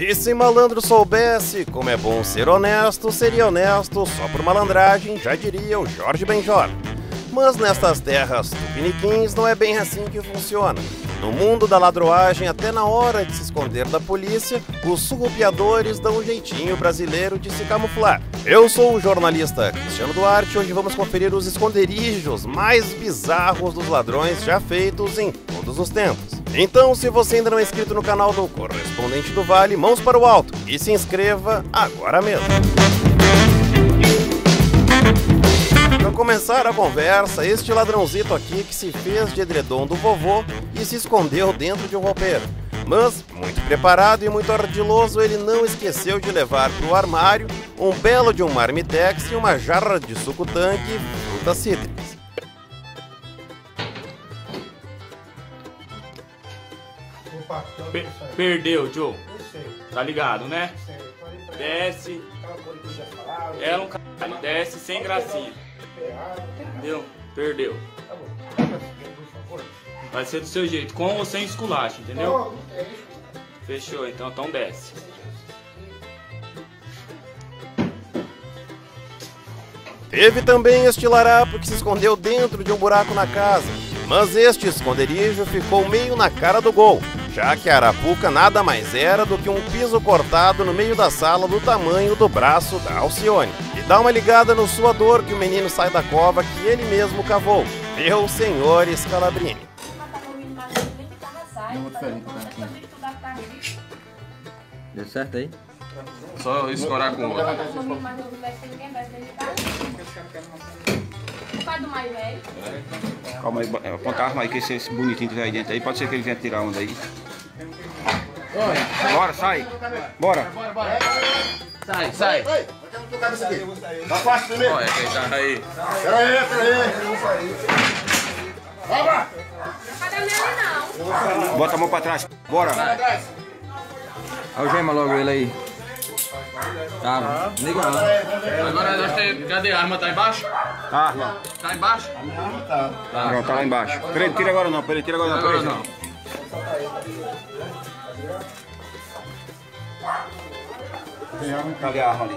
E se malandro soubesse como é bom ser honesto, seria honesto só por malandragem, já diria o Jorge Ben Jor. Mas nestas terras tupiniquins não é bem assim que funciona. No mundo da ladroagem, até na hora de se esconder da polícia, os surrupiadores dão um jeitinho brasileiro de se camuflar. Eu sou o jornalista Cristiano Duarte e hoje vamos conferir os esconderijos mais bizarros dos ladrões já feitos em todos os tempos. Então, se você ainda não é inscrito no canal do Correspondente do Vale, mãos para o alto e se inscreva agora mesmo. Para começar a conversa, este ladrãozito aqui que se fez de edredom do vovô e se escondeu dentro de um roupeiro. Mas, muito preparado e muito ardiloso, ele não esqueceu de levar para o armário um belo de um marmitex e uma jarra de suco tanque e frutas cítricas. Opa, perdeu, Joe. Tá ligado, né? Desce. Era um cara, desce sem gracinha. Entendeu? Perdeu. Vai ser do seu jeito, com ou sem esculacho, entendeu? Fechou, então desce. Teve também este larapo que se escondeu dentro de um buraco na casa, mas este esconderijo ficou meio na cara do gol, já que a arapuca nada mais era do que um piso cortado no meio da sala do tamanho do braço da Alcione. E dá uma ligada no suador que o menino sai da cova que ele mesmo cavou. Meu senhor Scalabrini. Deu certo aí? Só escorar com o outro. Calma aí, aponta a arma aí, que esse bonitinho que vem aí dentro aí, pode ser que ele venha tirar onda aí. Bora, sai! Bora! Sai! Olha quem tá aí! Peraí! Bora! Bota a mão pra trás, bora! Algema logo ele aí. Tá, liga lá. Agora nós temos. Cadê a arma? Tá embaixo? Tá, irmão. Tá embaixo? Tá. Não, tá lá embaixo. Peraí, tira agora não, peraí, tira agora não. Agora não. Cadê a arma ali?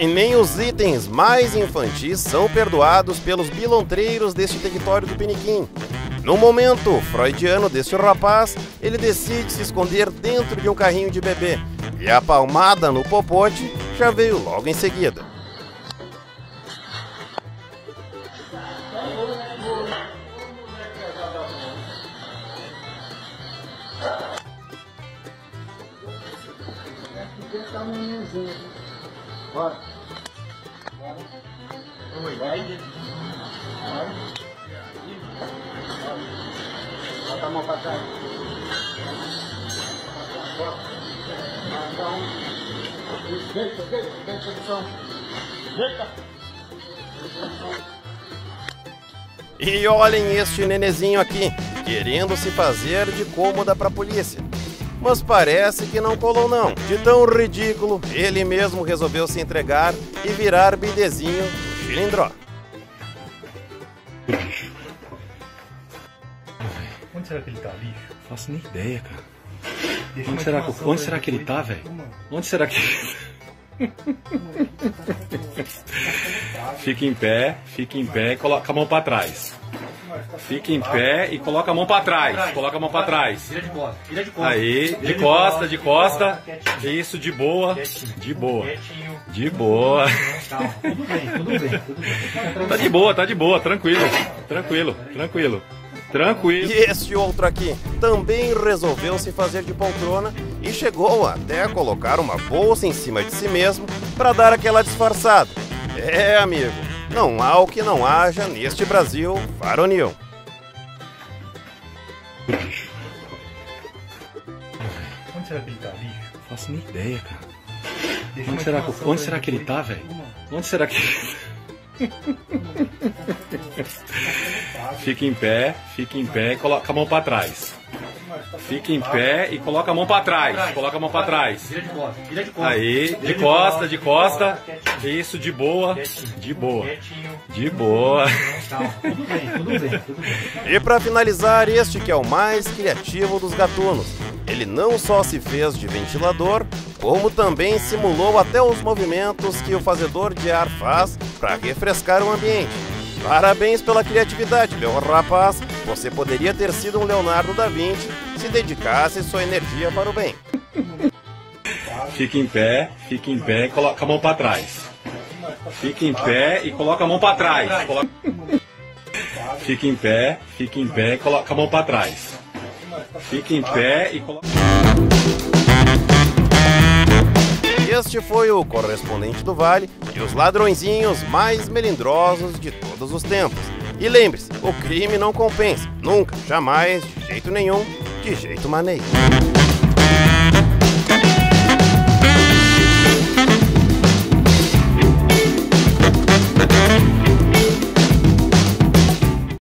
E nem os itens mais infantis são perdoados pelos bilantreiros deste território do Piniquim. No momento freudiano deste rapaz, ele decide se esconder dentro de um carrinho de bebê, e a palmada no popote já veio logo em seguida. Bora. Vai. Bota a mão pra trás. Deita no chão. E olhem este nenezinho aqui, querendo se fazer de cômoda pra polícia. Mas parece que não colou não. De tão ridículo, ele mesmo resolveu se entregar e virar bidezinho do xilindró. Onde será que ele tá, bicho? Não faço nem ideia, cara. Onde será que ele tá, velho? Onde será que ele tá? Fica em pé e coloca a mão pra trás. Fica em pé e coloca a mão pra trás. Coloca a mão pra trás. Vira de costa. Aí, de costa. Isso, de boa. De boa. Tudo bem. Tá de boa. Tranquilo. E este outro aqui também resolveu se fazer de poltrona e chegou até a colocar uma bolsa em cima de si mesmo pra dar aquela disfarçada. É, amigo. Não há o que não haja neste Brasil varonil. Onde será que ele tá, bicho? Não faço nem ideia, cara. Onde será que ele tá, velho? Onde será que ele tá? Fica em pé e coloca a mão pra trás. Fica em pé e coloca a mão para trás. Coloca a mão para trás. Vira de costa. Aí, de costa, de costa. Isso, de boa. De boa. De boa. Tudo bem, tudo bem, tudo bem. E para finalizar, este que é o mais criativo dos gatunos. Ele não só se fez de ventilador, como também simulou até os movimentos que o fazedor de ar faz para refrescar o ambiente. Parabéns pela criatividade, meu rapaz. Você poderia ter sido um Leonardo da Vinci se dedicasse sua energia para o bem. Fica em pé e coloca a mão para trás. Fica em pé e coloca a mão para trás. Coloca... fica em pé e coloca a mão para trás. Fica em pé e coloca... Este foi o Correspondente do Vale e os ladrõezinhos mais melindrosos de todos os tempos. E lembre-se, o crime não compensa, nunca, jamais, de jeito nenhum, de jeito maneiro.